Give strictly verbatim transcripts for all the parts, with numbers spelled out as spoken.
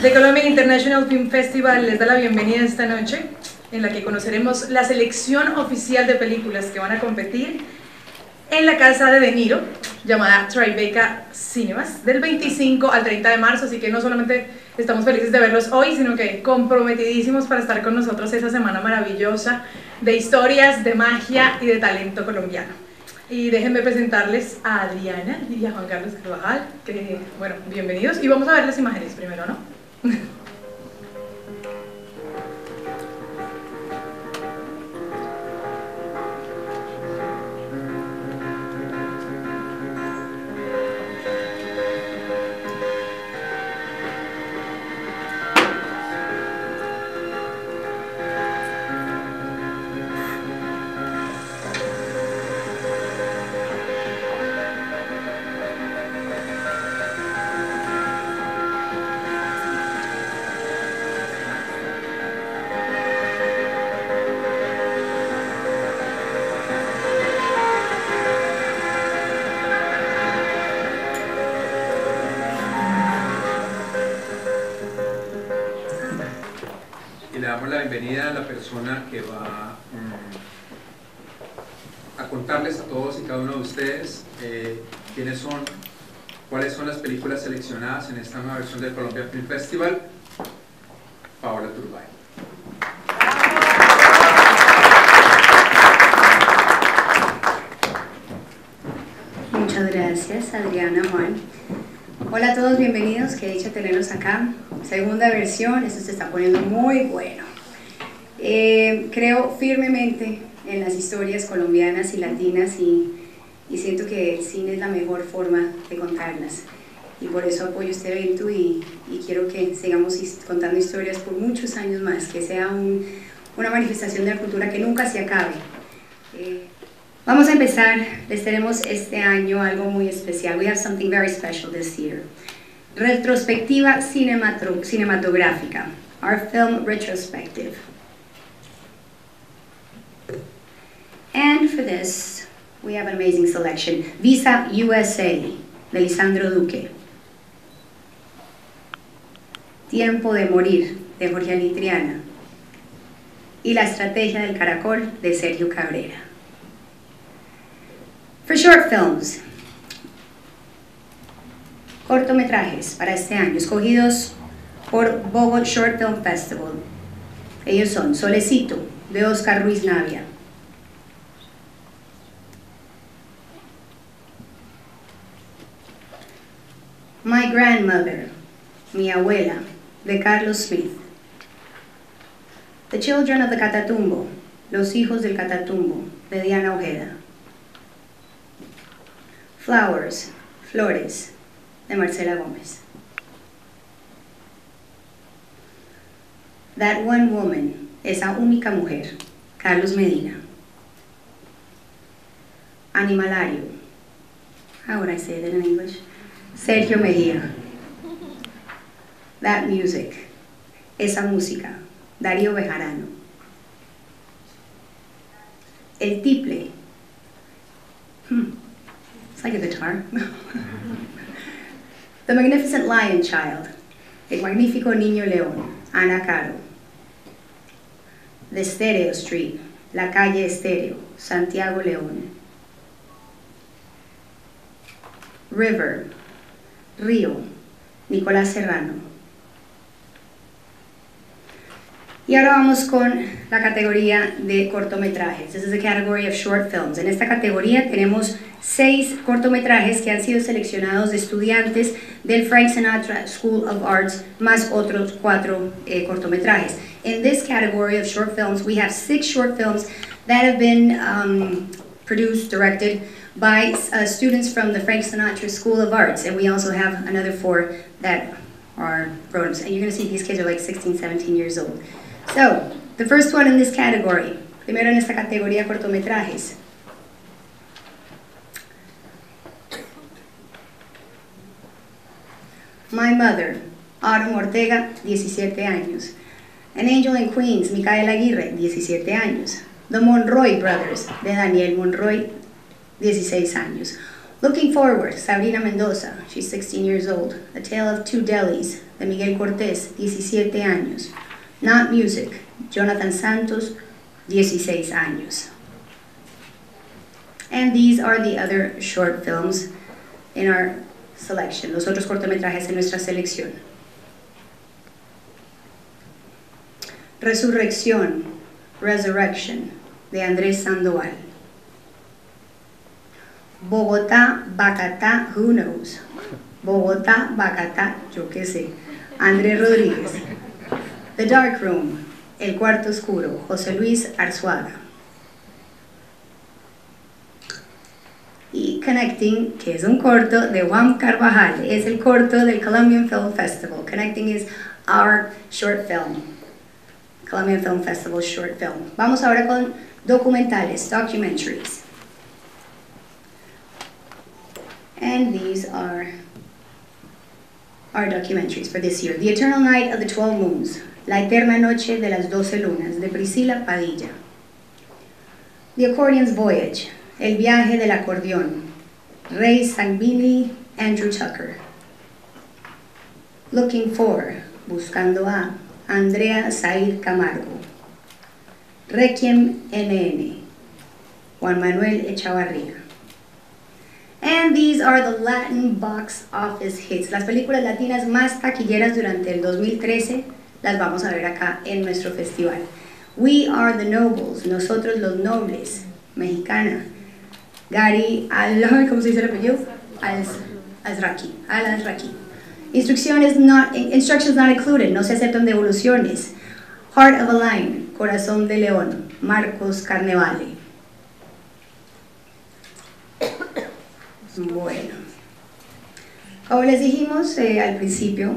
The Colombian International Film Festival les da la bienvenida esta noche, en la que conoceremos la selección oficial de películas que van a competir en la casa de De Niro, llamada Tribeca Cinemas, del veinticinco al treinta de marzo, así que no solamente estamos felices de verlos hoy, sino que comprometidísimos para estar con nosotros esa semana maravillosa de historias, de magia y de talento colombiano. Y déjenme presentarles a Adriana y a Juan Carlos Carvajal, que, bueno, bienvenidos, y vamos a ver las imágenes primero, ¿no? Damos la bienvenida a la persona que va um, a contarles a todos y cada uno de ustedes eh, quiénes son, cuáles son las películas seleccionadas en esta nueva versión del Colombia Film Festival, Paola Turbay. Muchas gracias, Adriana, Juan. Hola a todos, bienvenidos, qué dicha tenerlos acá. Segunda versión, esto se está poniendo muy bueno. Eh, creo firmemente en las historias colombianas y latinas y, y siento que el cine es la mejor forma de contarlas. Y por eso apoyo este evento y, y quiero que sigamos contando historias por muchos años más, que sea un, una manifestación de la cultura que nunca se acabe. Eh, Vamos a empezar, les tenemos este año algo muy especial. We have something very special this year. Retrospectiva cinematográfica, our film retrospective. And for this, we have an amazing selection. Visa U S A, de Lisandro Duque. Tiempo de morir, de Jorge Alitriana. Y La estrategia del caracol, de Sergio Cabrera. For short films, cortometrajes para este año, escogidos por Bogotá Short Film Festival. Ellos son Solecito, de Oscar Ruiz Navia. My Grandmother, Mi Abuela, de Carlos Smith. The Children of the Catatumbo, Los Hijos del Catatumbo, de Diana Ojeda. Flowers, Flores, de Marcela Gómez. That One Woman, Esa Única Mujer, Carlos Medina. Animalario, how would I say that in English? Sergio Mejía. That Music, Esa Música, Darío Bejarano. El Tiple, hmm. It's like a guitar. The Magnificent Lion Child, El Magnífico Niño León, Ana Caro. The Stereo Street, La Calle Estéreo, Santiago León. River, Río, Nicolás Serrano. Y ahora vamos con la categoría de cortometrajes. This is the category of short films. En esta categoría tenemos seis cortometrajes que han sido seleccionados de estudiantes del Frank Sinatra School of Arts, más otros cuatro eh, cortometrajes. In this category of short films, we have six short films that have been um, produced, directed by uh, students from the Frank Sinatra School of Arts. And we also have another four that are grown-ups. And you're going to see these kids are like sixteen, seventeen years old. So, the first one in this category, primero en esta categoría cortometrajes, My Mother, Arm Ortega, diecisiete años. An Angel in Queens, Micaela Aguirre, diecisiete años. The Monroy Brothers, de Daniel Monroy, dieciséis años. Looking Forward, Sabrina Mendoza, she's sixteen years old. A Tale of Two Delis, de Miguel Cortés, diecisiete años. Not Music, Jonathan Santos, dieciséis años. And these are the other short films in our selection, los otros cortometrajes en nuestra selección. Resurrección, Resurrection, de Andrés Sandoval. Bogotá, Bacatá, who knows? Bogotá, Bacatá, yo qué sé. Andrés Rodríguez. The Dark Room, El Cuarto Oscuro, José Luis Arzuaga. Y Connecting, que es un corto de Juan Carvajal, es el corto del Colombian Film Festival. Connecting is our short film, Colombian Film Festival short film. Vamos ahora con documentales, documentaries. And these are our documentaries for this year. The Eternal Night of the Twelve Moons, La Eterna Noche de las Doce Lunas, de Priscila Padilla. The Accordion's Voyage, El Viaje del Acordeón, Rey Sangbini, Andrew Tucker. Looking For, Buscando a, Andrea Said Camargo. Requiem N N, Juan Manuel Echavarría. And these are the Latin box office hits. Las películas latinas más taquilleras durante el dos mil trece las vamos a ver acá en nuestro festival. We Are the Nobles, Nosotros los Nobles, mexicana. Gary Al, ¿cómo se dice el apellido? Al-Azraqui. Al-Azraqui. Instrucciones not, instructions not included, no se aceptan devoluciones. Heart of a Lion, Corazón de León, Marcos Carnevale. Bueno, como les dijimos eh, al principio,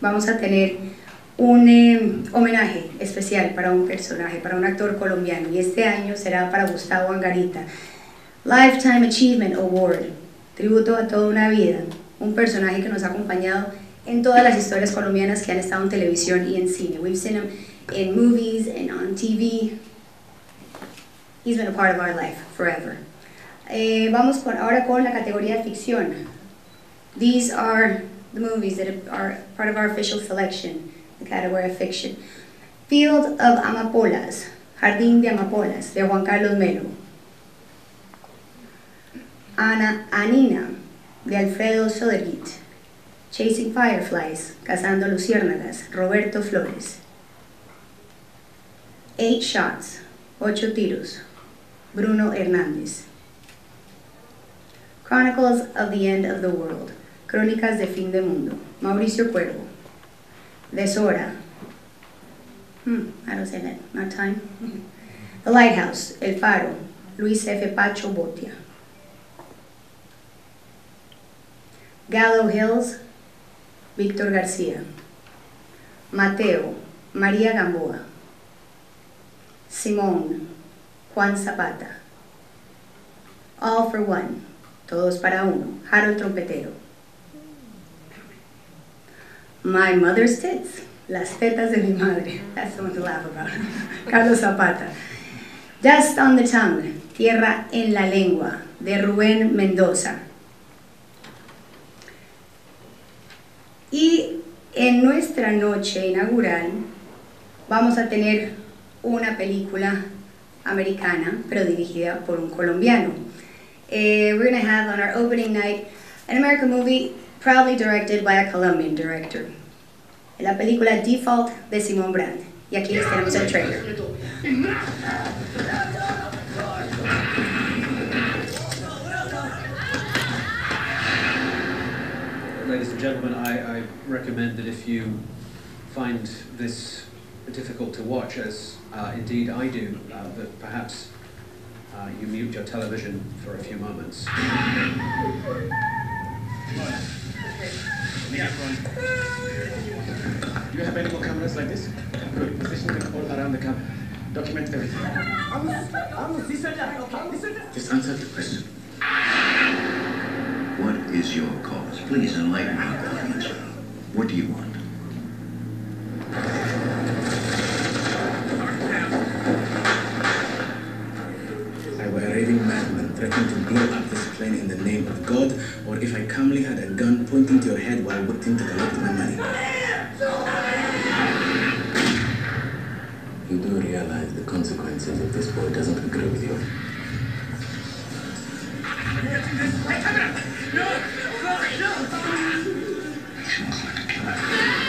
vamos a tener un eh, homenaje especial para un personaje, para un actor colombiano, y este año será para Gustavo Angarita. Lifetime Achievement Award, tributo a toda una vida, un personaje que nos ha acompañado en todas las historias colombianas que han estado en televisión y en cine. We've seen him in movies and on T V. He's been a part of our life forever. Eh, vamos con, ahora con la categoría ficción. These are the movies that are part of our official selection, the category of fiction. Field of Amapolas, Jardín de Amapolas, de Juan Carlos Melo. Ana Anina, de Alfredo Sodergit. Chasing Fireflies, Cazando Luciérnagas, Roberto Flores. Eight Shots, Ocho Tiros, Bruno Hernández. Chronicles of the End of the World, Crónicas de Fin de Mundo, Mauricio Cuervo. Deshora, hmm, I don't say that, not time. The Lighthouse, El Faro, Luis F. Pacho Botia. Gallow Hills, Víctor García. Mateo, María Gamboa. Simón, Juan Zapata. All for One, Todos para Uno, Harold Trompetero. My Mother's Tits, Las Tetas de mi Madre, that's the one to laugh about. Carlos Zapata. Dust on the Tongue, Tierra en la Lengua, de Rubén Mendoza. Y en nuestra noche inaugural vamos a tener una película americana, pero dirigida por un colombiano. Uh, we're going to have on our opening night an American movie proudly directed by a Colombian director. La película Default de Simón Brand. Y aquí les tenemos el trailer. Ladies and gentlemen, I, I recommend that if you find this difficult to watch, as uh, indeed I do, uh, that perhaps Uh, you mute your television for a few moments. Do you have any more cameras like this? Good. Position them all around the camera. Document everything. Just answer the question. What is your cause? Please enlighten me about the answer. What do you want? threatened to blow up this plane in the name of God. wallet, or if I calmly had a gun pointing to your head while waiting to collect my money. You do realize the consequences if this boy doesn't agree with you. No! No! No! She looks like a killer.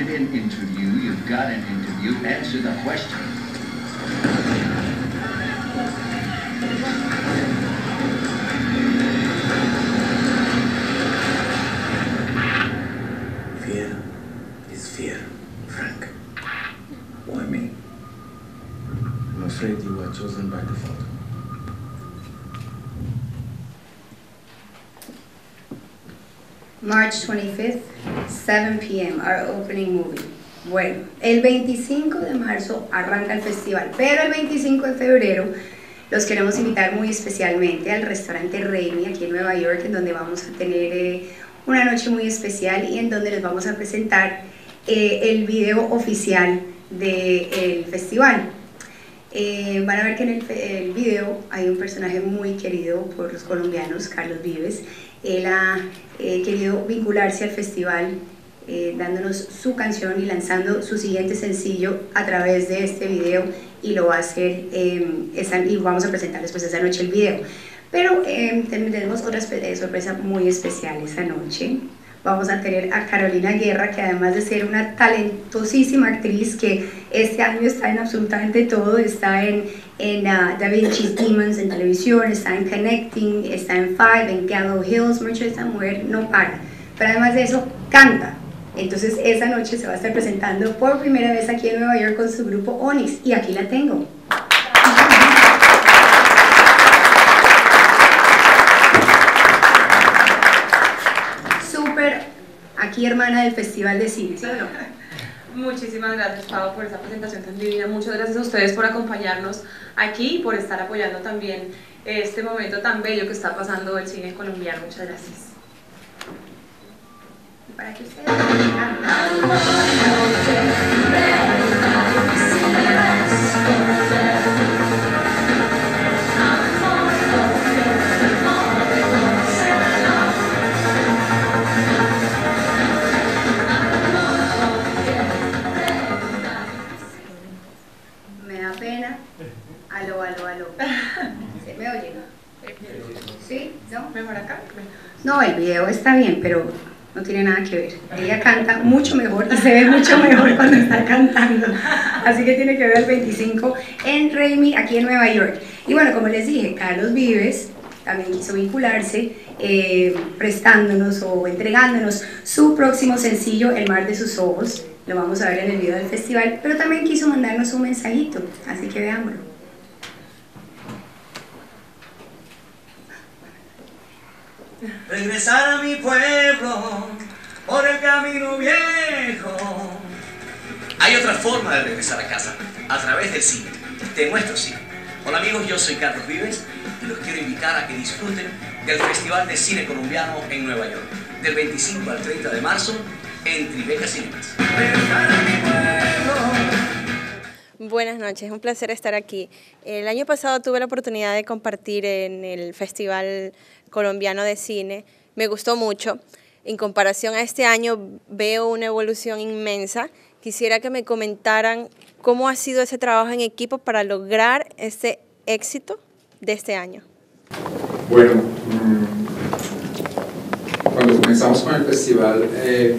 An interview, you've got an interview, answer the question. Fear is fear, Frank. Why me? I'm afraid you were chosen by default. March twenty-fifth, seven p m, our opening movie. Bueno, el veinticinco de marzo arranca el festival, pero el veinticinco de febrero los queremos invitar muy especialmente al restaurante Remy aquí en Nueva York, en donde vamos a tener eh, una noche muy especial y en donde les vamos a presentar eh, el video oficial del festival. Eh, van a ver que en el, el video hay un personaje muy querido por los colombianos, Carlos Vives. Él ha eh, querido vincularse al festival eh, dándonos su canción y lanzando su siguiente sencillo a través de este video, y lo va a hacer eh, esa, y vamos a presentarles pues esa noche el video, pero eh, tendremos otra sorpresa muy especial esa noche. Vamos a tener a Carolina Guerra, que además de ser una talentosísima actriz que este año está en absolutamente todo, está en, en uh, Da Vinci's Demons en televisión, está en Connecting, está en Five, en Gallows Hills, mucho de esta mujer no para. Pero además de eso, canta. Entonces esa noche se va a estar presentando por primera vez aquí en Nueva York con su grupo Onyx, y aquí la tengo. Aquí, hermana del Festival de Cine. Bueno, muchísimas gracias, Pau, por esta presentación tan divina. Muchas gracias a ustedes por acompañarnos aquí y por estar apoyando también este momento tan bello que está pasando el cine colombiano. Muchas gracias. Y para que ustedes... No, el video está bien, pero no tiene nada que ver. Ella canta mucho mejor y se ve mucho mejor cuando está cantando. Así que tiene que ver el veinticinco en Remy, aquí en Nueva York. Y bueno, como les dije, Carlos Vives también quiso vincularse, eh, prestándonos o entregándonos su próximo sencillo, El Mar de Sus Ojos. Lo vamos a ver en el video del festival, pero también quiso mandarnos un mensajito, así que veámoslo. Regresar a mi pueblo por el camino viejo. Hay otra forma de regresar a casa, a través del cine, de nuestro cine. Hola amigos, yo soy Carlos Vives y los quiero invitar a que disfruten del Festival de Cine Colombiano en Nueva York, del veinticinco al treinta de marzo en Tribeca Cinemas. Regresar a mi pueblo. Buenas noches, un placer estar aquí. El año pasado tuve la oportunidad de compartir en el Festival Colombiano de Cine. Me gustó mucho. En comparación a este año veo una evolución inmensa. Quisiera que me comentaran cómo ha sido ese trabajo en equipo para lograr ese éxito de este año. Bueno, cuando comenzamos con el festival, eh,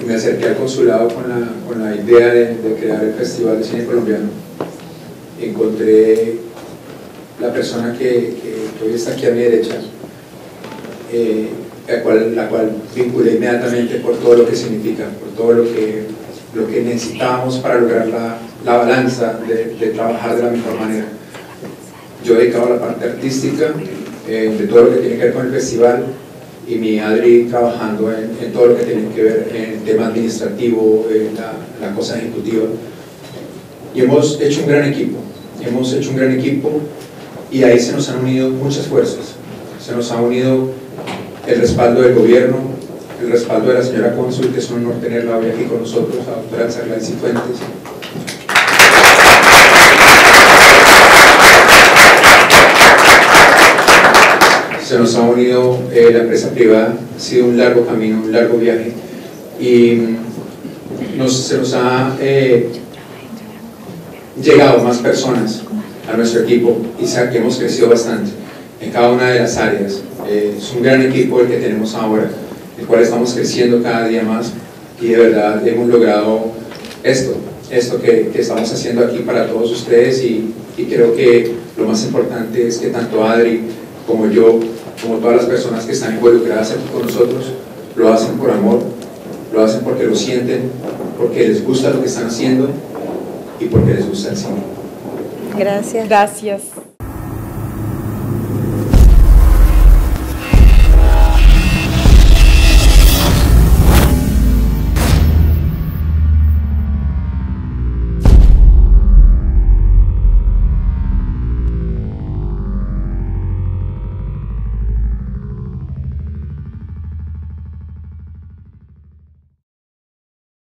y me acerqué al consulado con la, con la idea de, de crear el Festival de Cine Colombiano. Encontré la persona que, que hoy está aquí a mi derecha, eh, la, cual, la cual vinculé inmediatamente por todo lo que significa, por todo lo que, lo que necesitábamos para lograr la, la balanza de, de trabajar de la mejor manera. Yo he dedicado a la parte artística, eh, de todo lo que tiene que ver con el festival, y mi Adri trabajando en, en todo lo que tiene que ver en el tema administrativo, en la, la cosa ejecutiva. Y hemos hecho un gran equipo, hemos hecho un gran equipo y ahí se nos han unido muchas fuerzas. Se nos ha unido el respaldo del gobierno, el respaldo de la señora cónsul, que es un honor tenerla hoy aquí con nosotros, a la doctora Arceglais y Fuentes. Se nos ha unido eh, la empresa privada, ha sido un largo camino, un largo viaje, y nos, se nos ha eh, llegado más personas a nuestro equipo y que hemos crecido bastante en cada una de las áreas. Eh, es un gran equipo el que tenemos ahora, el cual estamos creciendo cada día más, y de verdad hemos logrado esto, esto que, que estamos haciendo aquí para todos ustedes, y, y creo que lo más importante es que tanto Adri como yo, como todas las personas que están involucradas aquí con nosotros, lo hacen por amor, lo hacen porque lo sienten, porque les gusta lo que están haciendo y porque les gusta el cine. Gracias. Gracias.